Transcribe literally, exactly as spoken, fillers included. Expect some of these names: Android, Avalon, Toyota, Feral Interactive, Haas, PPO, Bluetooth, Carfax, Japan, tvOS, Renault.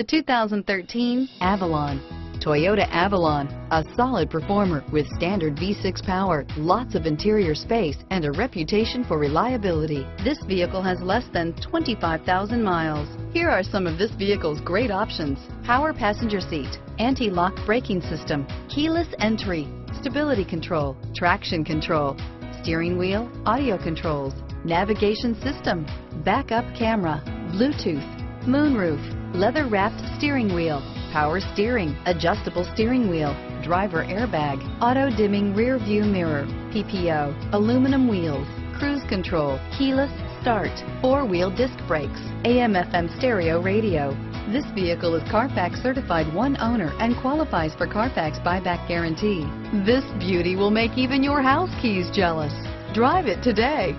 The two thousand thirteen Avalon. Toyota Avalon, a solid performer with standard V six power, lots of interior space, and a reputation for reliability. This vehicle has less than twenty-five thousand miles. Here are some of this vehicle's great options: power passenger seat, anti-lock braking system, keyless entry, stability control, traction control, steering wheel audio controls, navigation system, backup camera, Bluetooth, moonroof, leather-wrapped steering wheel, power steering, adjustable steering wheel, driver airbag, auto-dimming rear view mirror, P P O, aluminum wheels, cruise control, keyless start, four-wheel disc brakes, A M F M stereo radio. This vehicle is Carfax certified one owner and qualifies for Carfax buyback guarantee. This beauty will make even your house keys jealous. Drive it today.